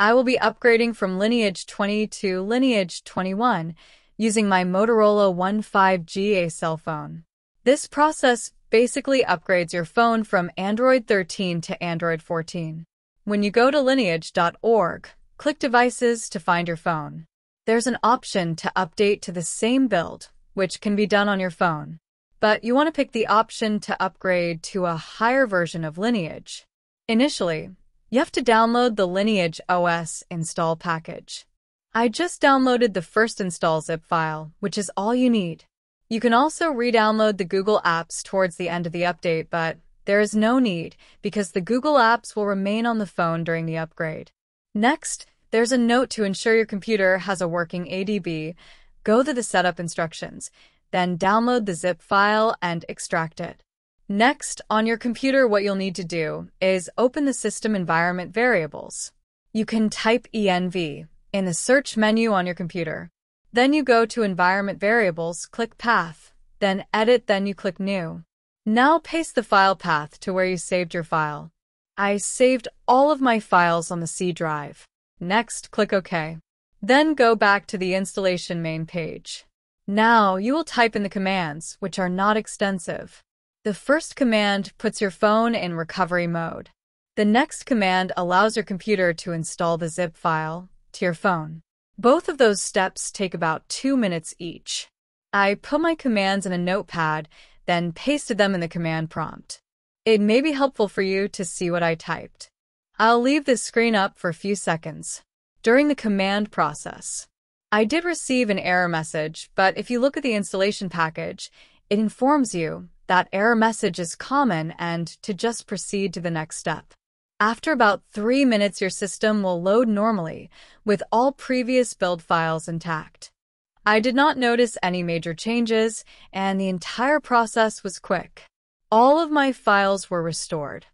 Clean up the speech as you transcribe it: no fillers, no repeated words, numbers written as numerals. I will be upgrading from Lineage 20 to Lineage 21 using my Motorola One 5G Ace cell phone. This process basically upgrades your phone from Android 13 to Android 14. When you go to lineage.org, click Devices to find your phone. There's an option to update to the same build, which can be done on your phone. But you want to pick the option to upgrade to a higher version of Lineage. Initially, you have to download the LineageOS install package. I just downloaded the first install zip file, which is all you need. You can also re-download the Google Apps towards the end of the update, but there is no need because the Google Apps will remain on the phone during the upgrade. Next, there's a note to ensure your computer has a working ADB. Go to the setup instructions, then download the zip file and extract it. Next, on your computer, what you'll need to do is open the system environment variables. You can type ENV in the search menu on your computer. Then you go to environment variables, click path, then edit, then you click new. Now paste the file path to where you saved your file. I saved all of my files on the C drive. Next, click OK. Then go back to the installation main page. Now you will type in the commands, which are not extensive. The first command puts your phone in recovery mode. The next command allows your computer to install the zip file to your phone. Both of those steps take about 2 minutes each. I put my commands in a notepad, then pasted them in the command prompt. It may be helpful for you to see what I typed. I'll leave this screen up for a few seconds. During the command process, I did receive an error message, but if you look at the installation package, it informs you that error message is common and to just proceed to the next step. After about 3 minutes, your system will load normally with all previous build files intact. I did not notice any major changes, and the entire process was quick. All of my files were restored.